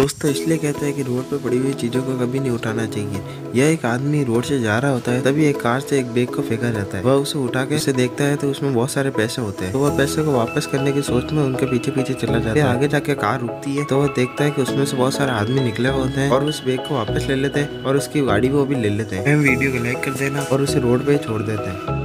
दोस्तों इसलिए कहते हैं कि रोड पर पड़ी हुई चीज़ों को कभी नहीं उठाना चाहिए। यह एक आदमी रोड से जा रहा होता है तभी एक कार से एक बैग को फेंका जाता है। वह उसे उठा के उसे देखता है तो उसमें बहुत सारे पैसे होते हैं, तो वह पैसे को वापस करने की सोच में उनके पीछे पीछे चला जाता है। आगे जाके कार रुकती है तो वह देखता है कि उसमें से बहुत सारे आदमी निकले होते हैं और उस बैग को वापस ले लेते हैं और उसकी गाड़ी को भी ले लेते हैं। वीडियो को लाइक कर देना और उसे रोड पर छोड़ देते हैं।